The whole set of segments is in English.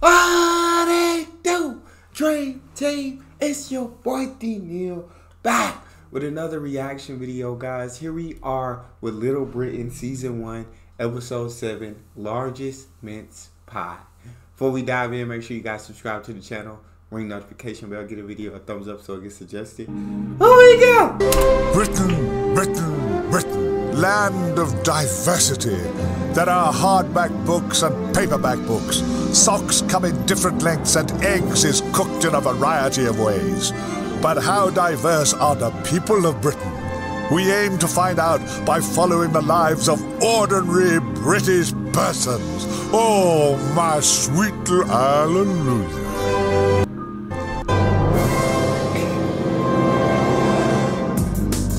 What it do? Dream Team, it's your boy D Neil back with another reaction video, guys. Here we are with Little Britain Season 1, Episode 7, Largest Mince Pie. Before we dive in, make sure you guys subscribe to the channel, ring notification bell, give a video a thumbs up so it gets suggested. Oh, here we go! Britain, Britain, Britain, land of diversity. There are hardback books and paperback books. Socks come in different lengths and eggs is cooked in a variety of ways. But how diverse are the people of Britain? We aim to find out by following the lives of ordinary British persons. Oh, my sweet little hallelujah.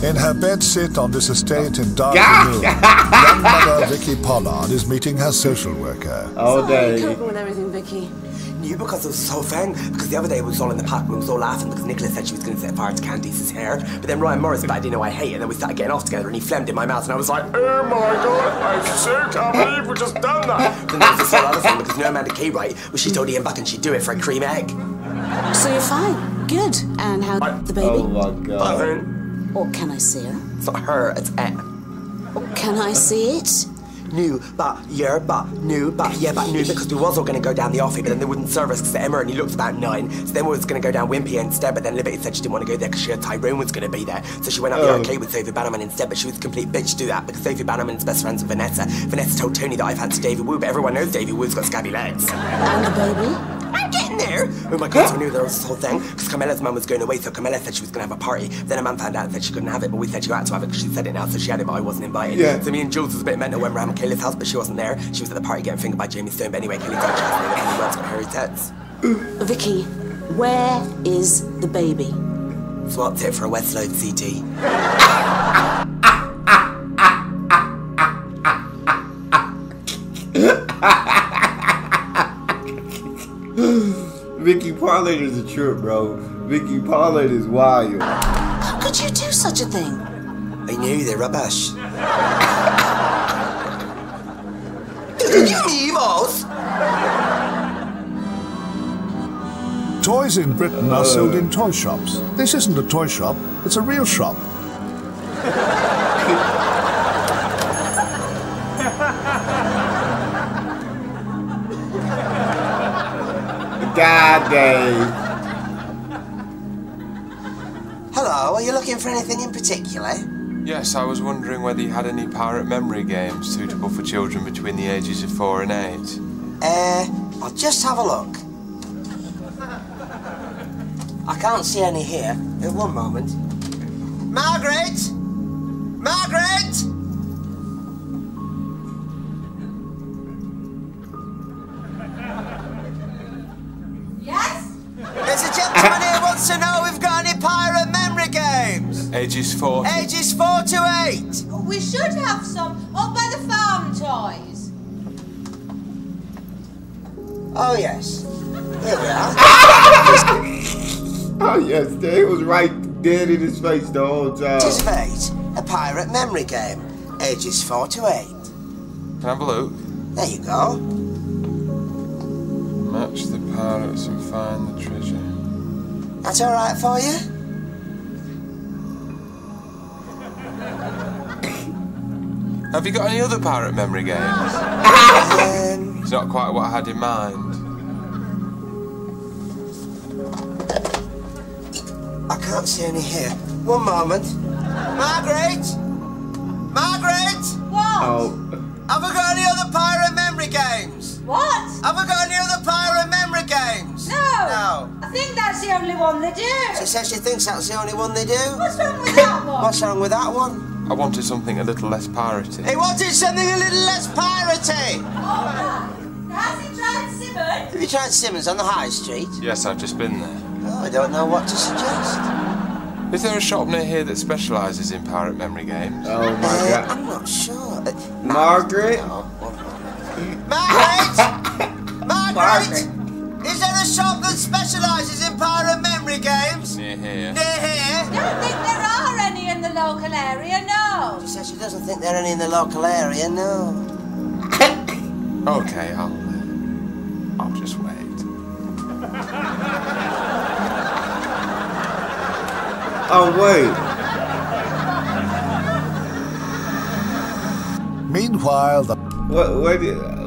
In her bedsit on this estate in Dartmoor, grandmother Vicky Pollard is meeting her social worker. Oh, day. Coping with everything, Vicky. You because it was so fun. Because the other day we was all in the park and we was all laughing because Nicola said she was going to set fire to Candice's hair. But then Ryan Morris, but I didn't know I hate it. And then we started getting off together and he phlegmed in my mouth and I was like, oh my god, I so can't believe we just done that. Then there was this whole other thing because no Amanda Key, right? Well, she told Ian Buck and she'd do it for a cream egg. So you're fine. Good. And how's the baby? Oh my god. Or can I see her? It's not her, it's it. Or can I see it? No, but you're, but no, but yeah, but no, because we was all going to go down the offie, but then they wouldn't serve us because Emma only looked about 9. So then we was going to go down Wimpy instead, but then Liberty said she didn't want to go there because she heard Tyrone was going to be there. So she went up the arcade with Sophie Bannerman instead, but she was a complete bitch to do that because Sophie Bannerman's best friends with Vanessa. Vanessa told Tony that I fancy Davy Woo, but everyone knows Davy Woo's got scabby legs. And the baby? I'm getting there! Oh my god, so we knew there was this whole thing, because Carmela's mum was going away, so Carmela said she was going to have a party. Then her mum found out that she couldn't have it, but we said she had to have it, because she said it now, so she had it, but I wasn't invited. Yeah. So me and Jules was a bit mental when we were at Michaela's house, but she wasn't there. She was at the party getting fingered by Jamie Stone, but anyway, Kelly got Jasmine, and everyone's got hairy tits. Vicky, where is the baby? Swapped it for a Westload CD. Vicky Pollard is a trip, bro. Vicky Pollard is wild. How could you do such a thing? I knew they're rubbish. Toys in Britain are sold in toy shops. This isn't a toy shop, it's a real shop. God damn. Hello, are you looking for anything in particular? Yes, I was wondering whether you had any pirate memory games suitable for children between the ages of 4 and 8. I'll just have a look. I can't see any here. In one moment. Margaret! Margaret! Ages 4. Ages 4 to 8. We should have some up by the farm toys. Oh yes. Here we are. Oh yes, Dave was right dead in his face the whole time. Tis of 8, a pirate memory game. Ages 4 to 8. Can I have a look? There you go. Match the pirates and find the treasure. That's all right for you. Have you got any other pirate memory games? It's not quite what I had in mind. I can't see any here. One moment. Margaret! Margaret! What? Have I got any other pirate memory games? What? Have I got any other pirate memory games? No! No. I think that's the only one they do. She says she thinks that's the only one they do. What's wrong with that one? What's wrong with that one? I wanted something a little less piratey. He wanted something a little less piratey! Oh, has he tried Simmons? Have you tried Simmons on the high street? Yes, I've just been there. Oh, I don't know what to suggest. Is there a shop near here that specialises in pirate memory games? Oh, my God. I'm not sure. Margaret? No. Margaret! Margaret! Is there a shop that specialises in pirate memory games? Near here. Near here? I don't think there are any in the local area, no. She says she doesn't think there are any in the local area, no. Okay, I'll just wait. Oh, wait. Meanwhile, the...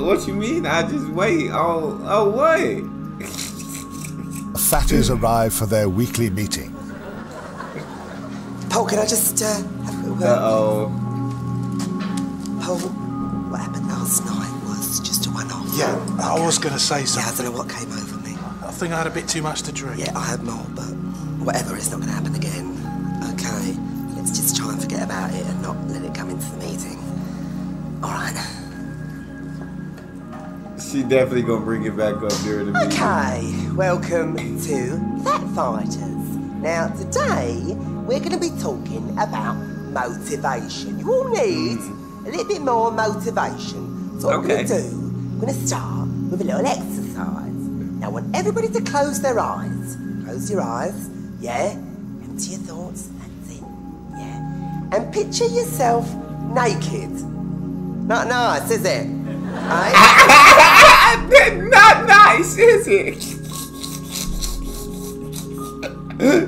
What you mean? I just wait. Oh, wait. The Fatties arrive for their weekly meeting. Paul, could I just, Paul, what happened last night was just a one-off. Yeah, okay. I was going to say something. Yeah, I don't know what came over me. I think I had a bit too much to drink. Yeah, I had more, but whatever, it's not going to happen again. Okay, let's just try and forget about it and not let it come into the meeting. All right. She definitely going to bring it back up during the meeting. Okay, welcome to Fat Fighters. Now, today... we're going to be talking about motivation. You all need a little bit more motivation. So what we're going to do, we're going to start with a little exercise. Now, I want everybody to close their eyes. Close your eyes, yeah? Empty your thoughts, that's it, yeah? And picture yourself naked. Not nice, is it? Not nice, is it?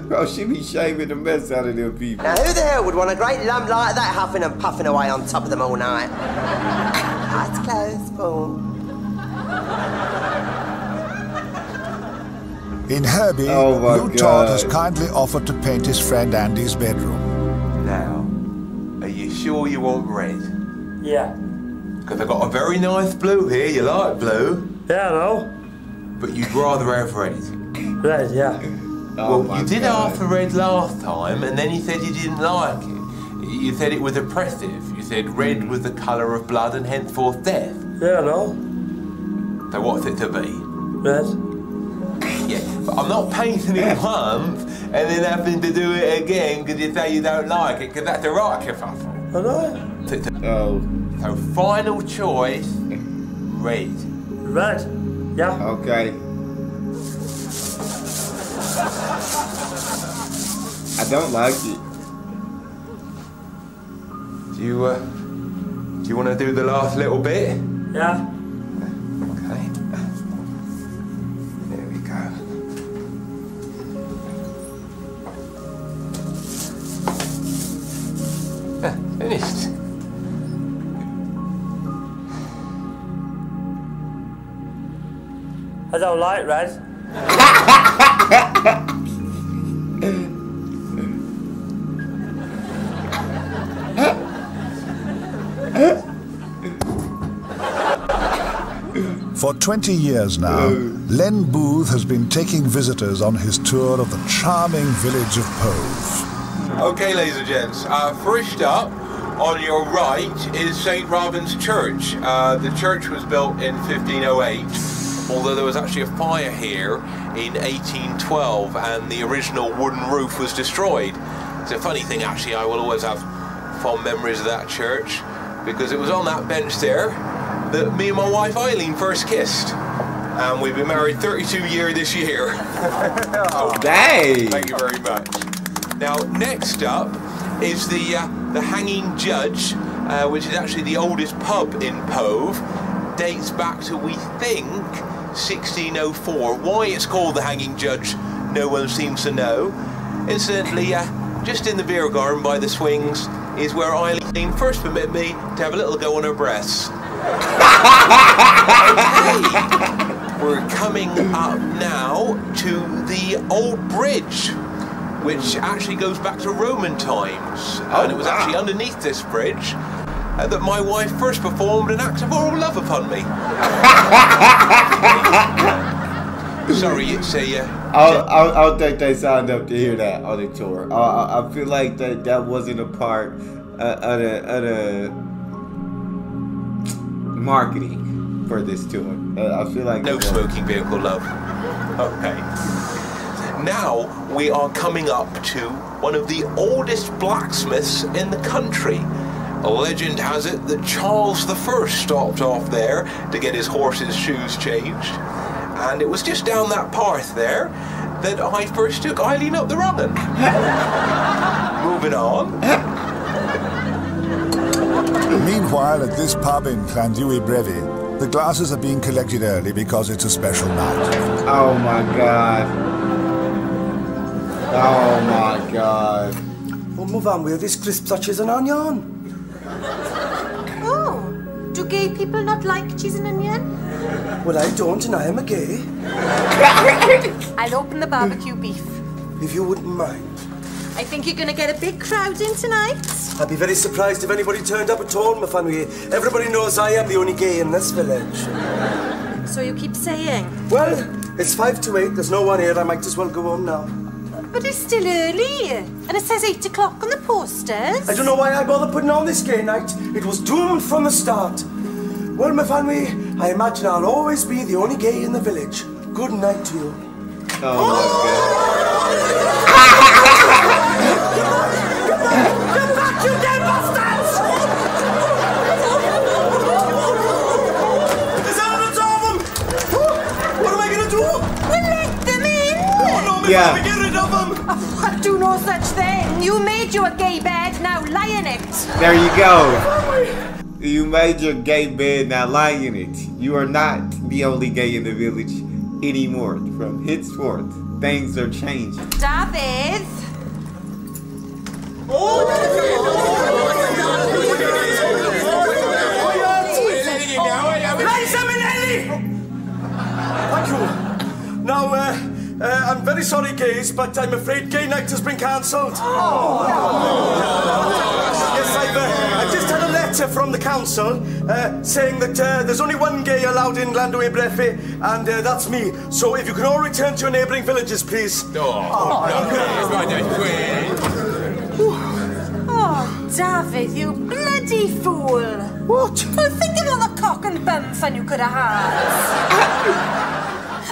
Bro, she be shaving the mess out of them people. Now, who the hell would want a great lump like that huffing and puffing away on top of them all night? Eyes closed, Paul. In Herbie, Todd has kindly offered to paint his friend Andy's bedroom. Now, are you sure you want red? Yeah. Because I've got a very nice blue here. You like blue? Yeah, I know. But you'd rather have red. Red, yeah. Oh, well, you did half the red last time, and then you said you didn't like it. You said it was oppressive. You said red was the colour of blood and henceforth death. Yeah, no. So what's it to be? Red. Yeah, but I'm not painting it once and then having to do it again because you say you don't like it, because that's a right kerfuffle. I know. So final choice, red. Red? Yeah. Okay. I don't like it. Do you want to do the last little bit? Yeah. Okay. There we go. Finished. I don't like red. For 20 years now, Len Booth has been taking visitors on his tour of the charming village of Pove. Okay, ladies and gents, first up on your right is St. Robin's Church. The church was built in 1508, although there was actually a fire here in 1812 and the original wooden roof was destroyed. It's a funny thing, actually. I will always have fond memories of that church because it was on that bench there that me and my wife Eileen first kissed, and we've been married 32 years this year. Oh, dang! Thank you very much. Now, next up is the Hanging Judge, which is actually the oldest pub in Pove. Dates back to, we think, 1604. Why it's called the Hanging Judge, no one seems to know. Incidentally, just in the beer garden by the swings is where Eileen first permitted me to have a little go on her breasts. Okay. We're coming up now to the Old Bridge, which actually goes back to Roman times. And it was actually underneath this bridge that my wife first performed an act of oral love upon me. Sorry, it's a... I don't think they signed up to hear that on the tour. I feel like that wasn't a part of the marketing for this tour. I feel like no smoking vehicle love. Okay. Now we are coming up to one of the oldest blacksmiths in the country. A legend has it that Charles I stopped off there to get his horse's shoes changed, and it was just down that path there that I first took Eileen up the runnin'. Moving on. Meanwhile, at this pub in Llanddewi Brefi, the glasses are being collected early because it's a special night. Oh my God. Oh my god. Well, move on with this crisp touches an onion. Oh, do gay people not like cheese and onion? Well, I don't, and I am a gay. I'll open the barbecue beef. If you wouldn't mind. I think you're going to get a big crowd in tonight. I'd be very surprised if anybody turned up at all, my family. Everybody knows I am the only gay in this village. So you keep saying? Well, it's 5 to 8. There's no one here. I might as well go home now. But it's still early. And it says 8 o'clock on the posters. I don't know why I bother putting on this gay night. It was doomed from the start. Well, my family, I imagine I'll always be the only gay in the village. Good night to you. Oh, my God. You dead bastards! There's hundreds of them! What am I going to do? We'll let them in! Oh, no, yeah. Get rid of them! Oh, do no such thing! You made you a gay bed, now lie in it! There you go! You made your gay bed, now lie in it. You are not the only gay in the village anymore. From henceforth, things are changing. David! Thank you. Now, I'm very sorry, gays, but I'm afraid gay night has been cancelled. Oh. Yes, I've just had a letter from the council saying that there's only one gay allowed in Llanddewi Brefi, and that's me. So if you can all return to your neighbouring villages, please. Oh, David, you bloody fool! What? Well, think of all the cock and bum fun you could have had.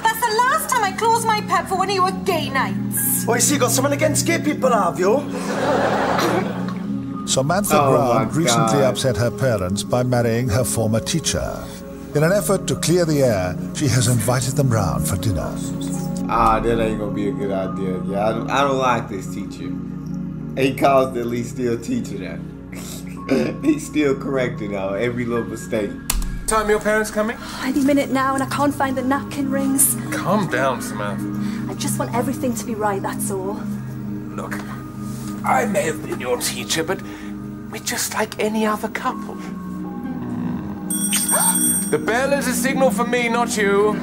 That's the last time I closed my pub for one of your gay nights. Oh, I see you got something against gay people, have you? Samantha Grant recently upset her parents by marrying her former teacher. In an effort to clear the air, she has invited them round for dinner. Ah, that ain't gonna be a good idea. Yeah, I don't like this teacher. He constantly still teaching her. He's still correcting her every little mistake. Time your parents coming? Oh, any minute now, and I can't find the napkin rings. Calm down, Samantha. I just want everything to be right, that's all. Look, I may have been your teacher, but we're just like any other couple. The bell is a signal for me, not you.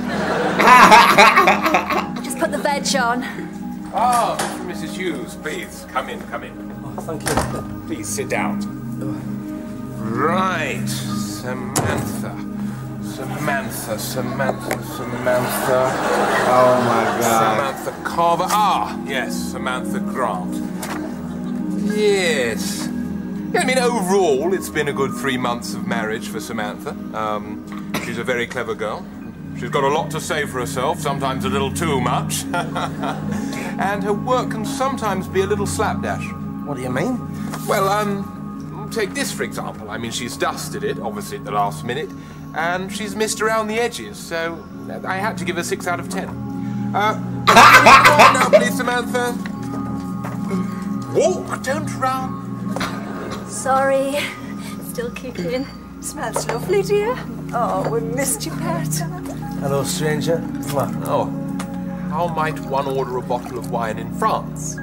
Just put the veg on. Oh, Mrs. Hughes, please, come in. Oh, thank you. Please, sit down. Right, Samantha. Oh, my God. Samantha Carver. Ah, yes, Samantha Grant. Yes. I mean, overall, it's been a good 3 months of marriage for Samantha. She's a very clever girl. She's got a lot to say for herself, sometimes a little too much. And her work can sometimes be a little slapdash. What do you mean? Well, take this, for example. I mean, she's dusted it, obviously, at the last minute, and she's missed around the edges, so I had to give her 6 out of 10. Now, please, Samantha. Walk, don't run. Sorry, still kicking. Smells lovely, dear. Oh, we missed you, Pat. Hello, stranger. Come on. Oh, how might one order a bottle of wine in France?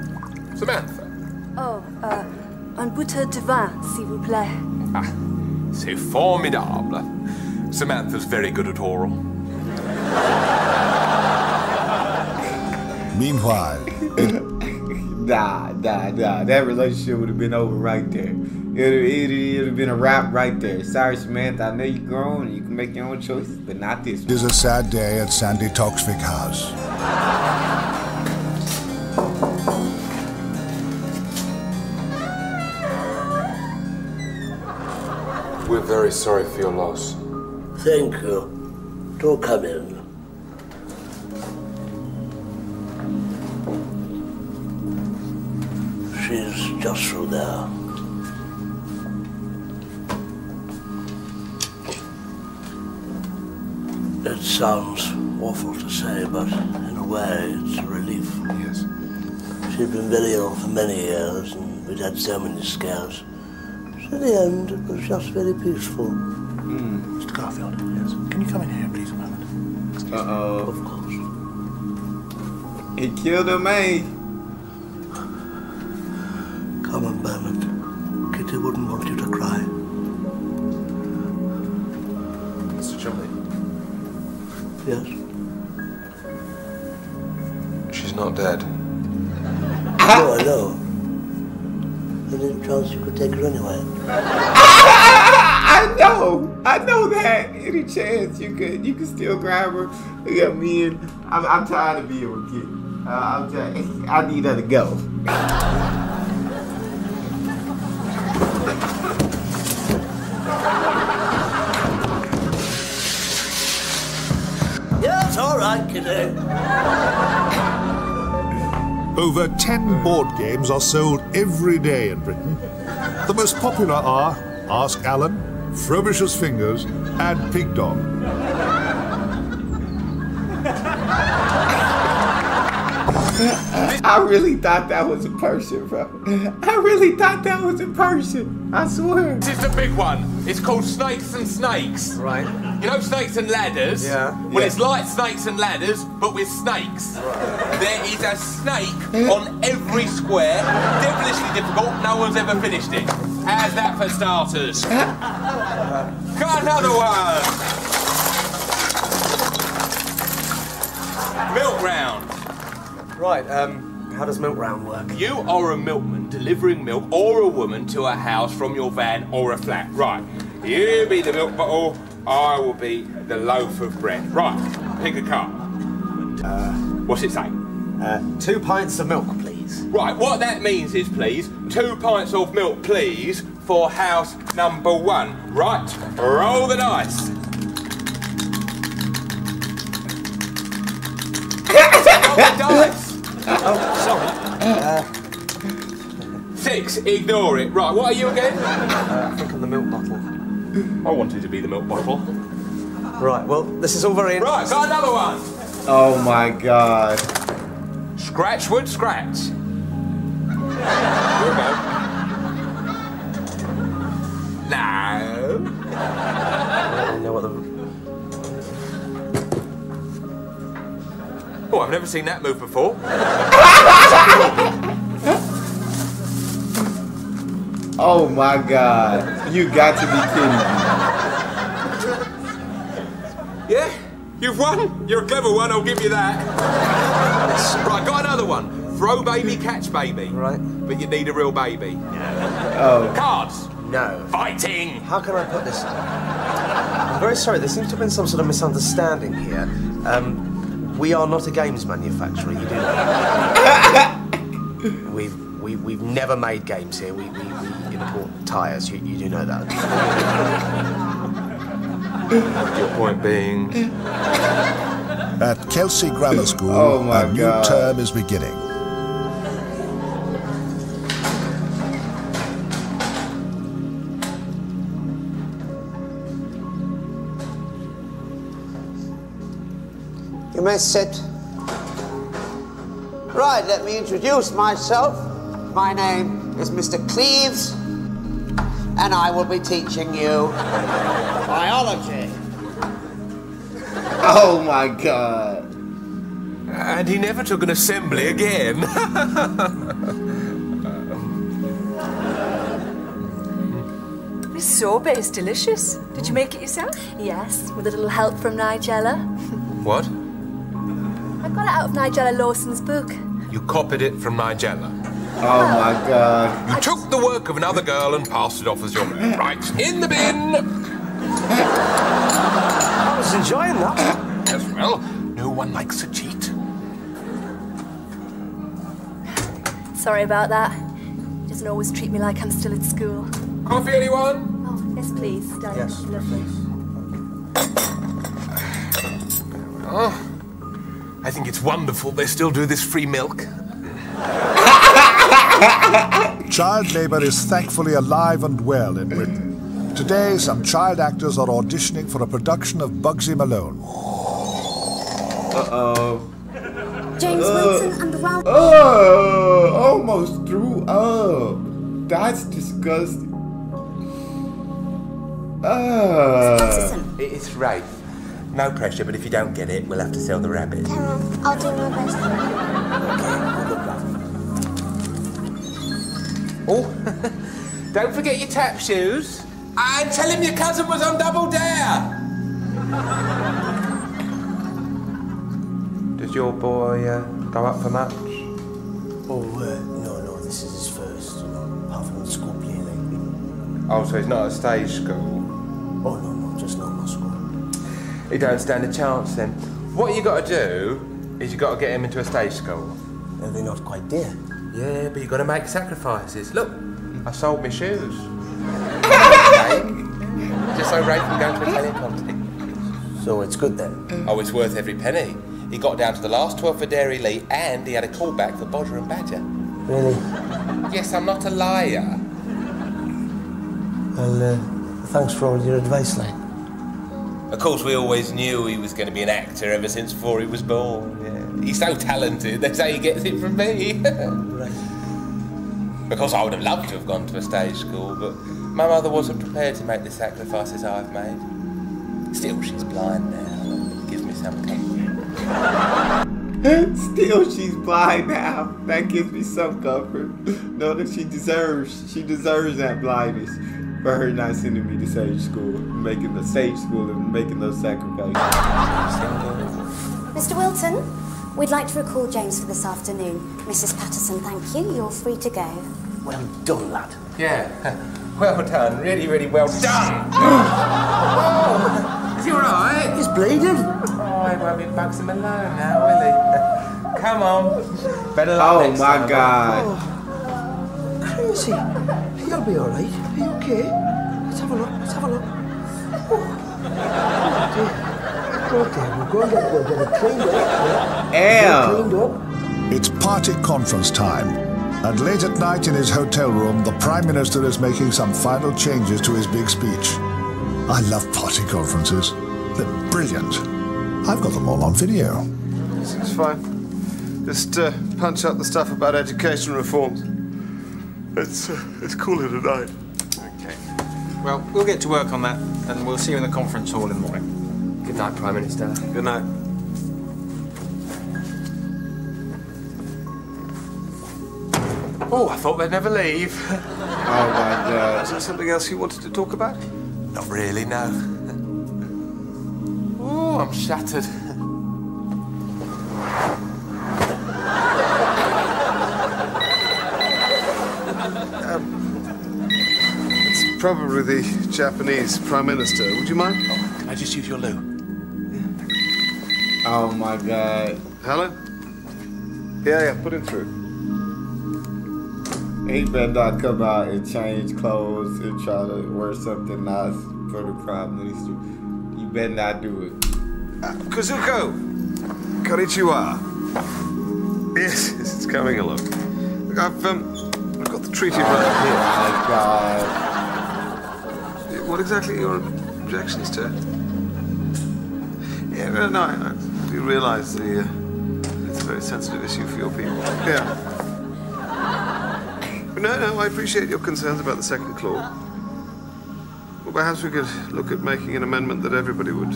Samantha. Oh, un bouteille de vin, s'il vous plaît. Ah, c'est formidable. Samantha's very good at oral. Meanwhile... Nah. That relationship would have been over right there. It would have been a wrap right there. Sorry, Samantha, I know you're grown and you can make your own choices, but not this one. It is a sad day at Sandy Toksvik House. We're very sorry for your loss. Thank you. Do come in. She's just through there. It sounds awful to say, but in a way, it's a relief. Yes. She'd been very ill for many years, and we'd had so many scares. So in the end, it was just very peaceful. Mm. Mr. Garfield, yes. Can you come in here, please, a moment? Of course. He killed her maid. another one burned. Kitty wouldn't want you to cry. Mr. Chumley? Yes? She's not dead. No, I know. There isn't a chance you could take her anyway. I know that. Any chance you could still grab her. Look at me, and I'm tired of being with Kitty. I need her to go. Yeah, it's all right, Kitty. Over 10 board games are sold every day in Britain. The most popular are Ask Alan, Frobisher's Fingers, and Pig Dog. I really thought that was a person, bro. I really thought that was a person. I swear. This is the big one. It's called Snakes and Snakes. Right. You know Snakes and Ladders? Yeah. Well, yeah. It's like Snakes and Ladders, but with snakes. Right. There is a snake on every square. Devilishly difficult. No one's ever finished it. How's that for starters? Got another one. Milk round. Right, how does milk round work? You are a milkman delivering milk or a woman to a house from your van or a flat. Right, you be the milk bottle, I will be the loaf of bread. Right, pick a cup. What's it say? 2 pints of milk, please. Right, what that means is, please, 2 pints of milk, please, for house number 1. Right, roll the dice. Roll the dice. Oh, sorry. 6, ignore it. Right, what are you again? I think I'm the milk bottle. I wanted to be the milk bottle. Right, well, this is all very interesting. Right, got another one. Oh, my God. Scratch would scratch. Here we go. No. I don't know what Oh, I've never seen that move before. Oh my God. You got to be kidding me. Yeah? You've won? You're a clever one, I'll give you that. Right, got another one. Throw baby, catch baby. Right. But you need a real baby. Oh. Cards? No. Fighting! How can I put this? I'm very sorry, there seems to have been some sort of misunderstanding here. We are not a games manufacturer, you do know. We've never made games here. We import tyres, you do know that. Your point being... At Kelsey Grammar School, a new term is beginning. You may sit. Right, let me introduce myself. My name is Mr. Cleaves, and I will be teaching you biology. Oh my God. And he never took an assembly again. This sorbet is delicious. Did you make it yourself? Yes, with a little help from Nigella. What? I got it out of Nigella Lawson's book. You copied it from Nigella? Oh, my God. You took the work of another girl and passed it off as your own. Right, in the bin! I was enjoying that. As well, no one likes to cheat. Sorry about that. He doesn't always treat me like I'm still at school. Coffee, anyone? Oh, yes, please, darling. Yes, lovely. Oh. I think it's wonderful they still do this free milk. Child labour is thankfully alive and well in Britain. Today, some child actors are auditioning for a production of Bugsy Malone. Uh-oh. James Wilson and the Wild... Oh, almost threw up. That's disgusting. It's right. No pressure, but if you don't get it, we'll have to sell the rabbit. Carol, I'll do my best. Okay, good luck. Oh, don't forget your tap shoes. And tell him your cousin was on Double Dare. Does your boy go up for much? Oh, no, this is his first. Apart from the school play lately. Oh, so he's not at stage school? Oh, no, just normal school. He don't stand a chance then. What you got to do is you got to get him into a stage school. No, they're not quite there. Yeah, but you got to make sacrifices. Look, I sold my shoes. Just so Ray can go to Italian content. So it's good then? Oh, it's worth every penny. He got down to the last 12 for Dairy Lee and he had a callback for Bodger and Badger. Really? Yes, I'm not a liar. Well, thanks for all your advice, Ray. Of course, we always knew he was going to be an actor ever since before he was born. Yeah. He's so talented, that's how he gets it from me. Right. Of course, I would have loved to have gone to a stage school, but my mother wasn't prepared to make the sacrifices I've made. Still, she's blind now. It gives me some comfort. Still, she's blind now. That gives me some comfort. No, that she deserves that blindness. For her not sending me to stage school, making the stage school and making those sacrifices. Mr. Wilton, we'd like to recall James for this afternoon. Mrs. Patterson, thank you. You're free to go. Well done, lad. Yeah, well done. Really, really well done. Whoa. Is he all right? He's bleeding. Oh, he won't be Bugsy Malone now, will he? Come on. Better luck next time. Oh, my God. Oh. Crazy. He'll be all right. Are you okay? Let's have a look. Let's have a look. Oh, dear. Okay, we're going to get cleaned up. Ew. It's party conference time. And late at night in his hotel room, the Prime Minister is making some final changes to his big speech. I love party conferences. They're brilliant. I've got them all on video. This is fine. Just punch up the stuff about education reforms. It's cool in the night. Okay. Well, we'll get to work on that, and we'll see you in the conference hall in the morning. Good night, Prime Minister. Good night. Oh, I thought they'd never leave. Oh, my God. Is there something else you wanted to talk about? Not really, no. Oh, I'm shattered. Probably the Japanese Prime Minister. Would you mind? Oh, can I just use your loo? Yeah. Oh, my God. Hello? Yeah, put him through. He better not come out and change clothes and try to wear something nice for the Prime Minister. You better not do it. Kazuko! Konnichiwa. Yes, it's coming along. Look, I've got the treaty right up here. Oh, my God. What exactly are your objections to? Yeah, no, you realise it's a very sensitive issue for your people. Yeah. No, I appreciate your concerns about the second clause. Well, perhaps we could look at making an amendment that everybody would. Oh,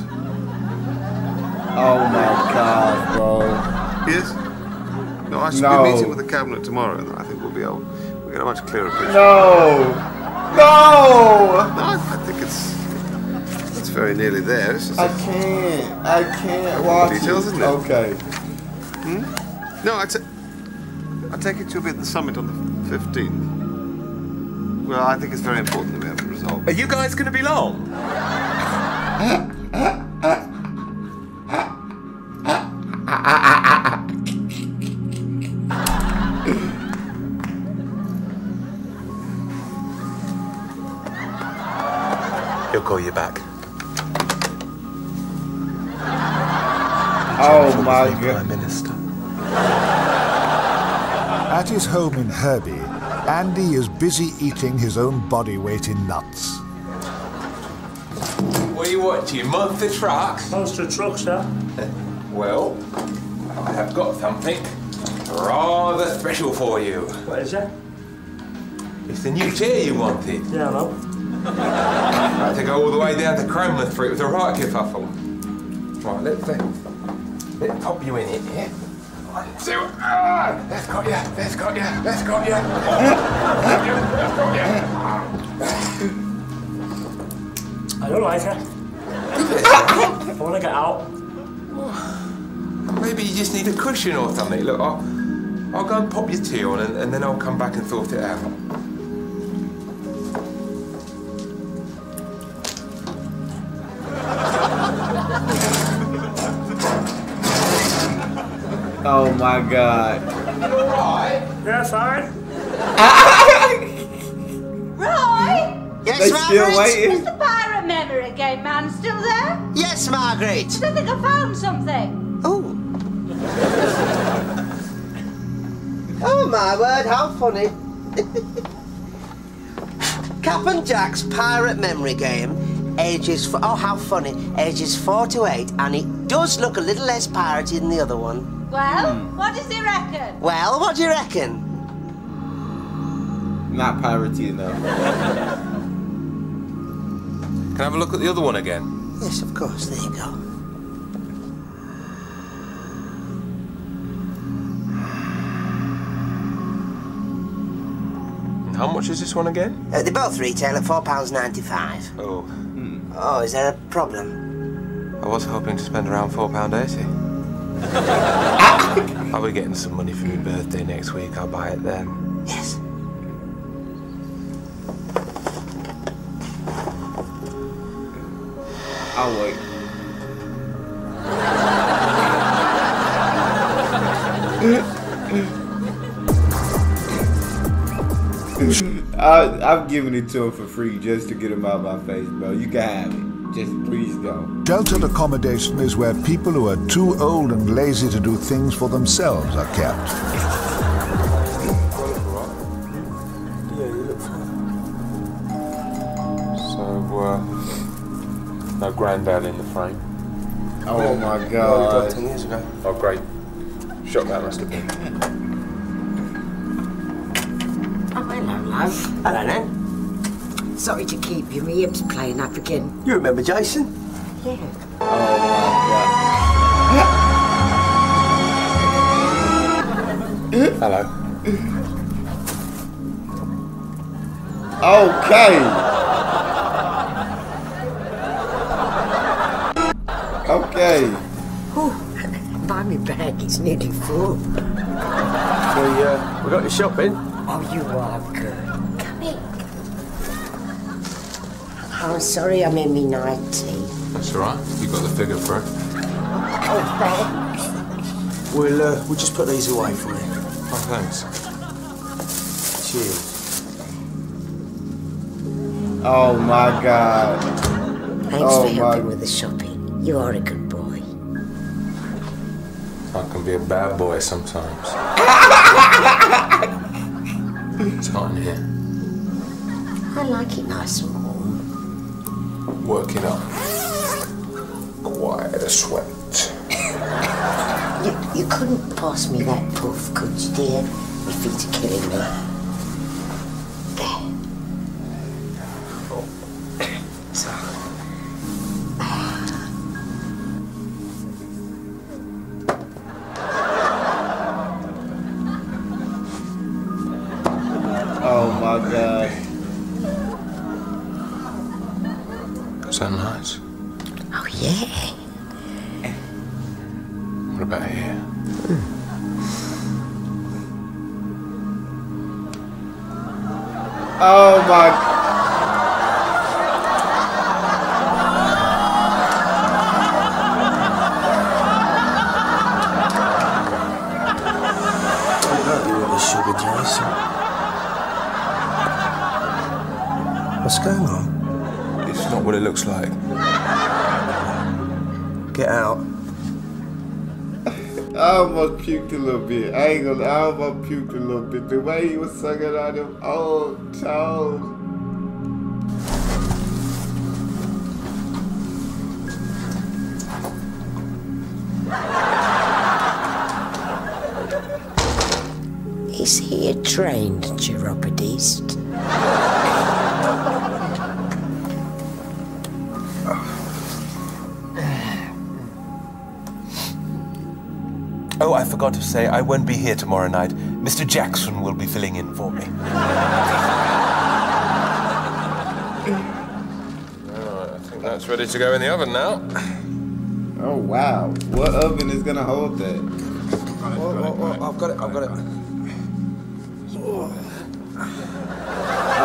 my God, bro. Yes? No, I should be meeting with the Cabinet tomorrow, and I think we'll get a much clearer picture. No! No! I think it's very nearly there. It's just I can't watch details, isn't it? Okay. Hmm? No, I take it you'll be at the summit on the 15th. Well, I think it's very important that we have it resolved. Are you guys going to be long? Call you back. Oh, my God. Prime Minister. At his home in Herbie, Andy is busy eating his own body weight in nuts. What are you watching? Monster Truck? Monster Truck, sir. Well, I have got something rather special for you. What is it? It's the new chair you wanted. Yeah, I know. I had to go all the way down to Cranmouth for it. It was a right kerfuffle. Right, let's pop you in it, yeah? That's got you. I don't like it. I want to get out. Maybe you just need a cushion or something. Look, I'll go and pop your tea on and then I'll come back and sort it out. Oh my god. You alright? Yes, alright. Roy? Yes, they Margaret? Still is the pirate memory game man still there? Yes, Margaret. I think I found something. Oh. Oh my word, how funny. Cap and Jack's pirate memory game ages... Oh, how funny. Ages 4 to 8 and it does look a little less piratey than the other one. Well, what does he reckon? Well, what do you reckon? Not piratey, though. Can I have a look at the other one again? Yes, of course. There you go. And how much is this one again? They both retail at £4.95. Oh. Mm. Oh, is there a problem? I was hoping to spend around £4.80. I'll be getting some money for my birthday next week. I'll buy it then. Yes. I'll wait. I'm giving it to him for free just to get him out of my face, bro. You can have it. Just please go. Sheltered accommodation is where people who are too old and lazy to do things for themselves are kept. Yeah, you look fine. So, no granddad in the frame. Oh my god. Died 10 years ago. Oh, great. Shock that must have been. Oh, hello, love. Hello, Nan. Sorry to keep you, my hip's playing up again. You remember Jason? Yeah. Oh my god. Hello. Okay. Okay. Oh, buy me bag, it's nearly full. So, we got your shopping. Oh, you are good. Oh, sorry, I'm in me night tea. That's all right. You got the figure for it. Oh, thanks. We'll just put these away for you. Oh, thanks. Cheers. Oh, my God. Thanks for helping with the shopping. You are a good boy. I can be a bad boy sometimes. It's hot in here. I like it nice and warm. Working up. Quite a sweat. You couldn't pass me that puff, could you, dear? My feet are killing me. There. Oh. Sorry. Oh, my God. Is that nice? Oh, yeah. What about here? Oh, my... I love you with the sugar, Jason. What's going on? It's not what it looks like. Get out. I almost puked a little bit. I ain't gonna. I almost puked a little bit. The way he was sucking on them old toes. Is he a trained chiropodist? Oh, I forgot to say, I won't be here tomorrow night. Mr. Jackson will be filling in for me. Alright, I think that's ready to go in the oven now. Oh, wow. What oven is going to hold that? I've got it.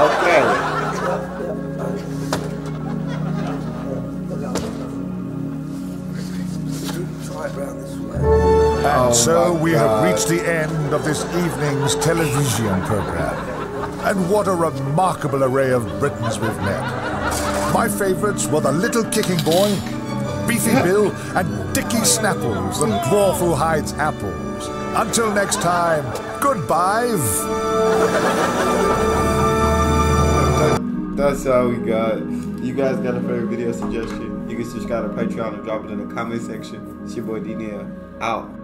Okay. Try it round this way. And so we have reached the end of this evening's television program. And what a remarkable array of Britons we've met. My favorites were the Little Kicking Boy, Beefy Bill, and Dickie Snapples, the dwarf who hides apples. Until next time, goodbye. That's all we got. You guys got a favorite video suggestion? You can subscribe to Patreon and drop it in the comment section. It's your boy D-Nail. Out.